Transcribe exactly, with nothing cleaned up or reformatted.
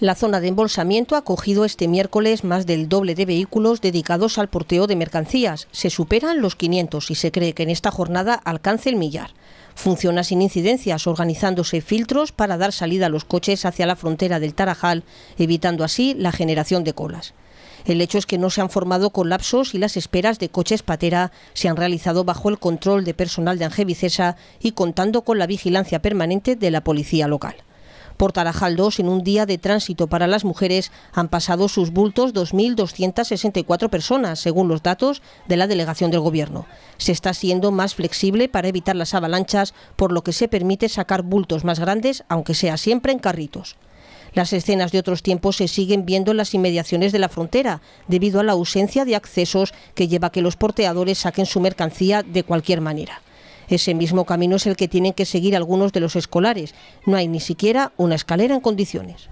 La zona de embolsamiento ha acogido este miércoles más del doble de vehículos dedicados al porteo de mercancías. Se superan los quinientos y se cree que en esta jornada alcance el millar. Funciona sin incidencias, organizándose filtros para dar salida a los coches hacia la frontera del Tarajal, evitando así la generación de colas. El hecho es que no se han formado colapsos y las esperas de coches patera se han realizado bajo el control de personal de Angevicesa y contando con la vigilancia permanente de la policía local. Por Tarajal dos, en un día de tránsito para las mujeres, han pasado sus bultos dos mil doscientas sesenta y cuatro personas, según los datos de la delegación del Gobierno. Se está siendo más flexible para evitar las avalanchas, por lo que se permite sacar bultos más grandes, aunque sea siempre en carritos. Las escenas de otros tiempos se siguen viendo en las inmediaciones de la frontera, debido a la ausencia de accesos que lleva a que los porteadores saquen su mercancía de cualquier manera. Ese mismo camino es el que tienen que seguir algunos de los escolares. No hay ni siquiera una escalera en condiciones.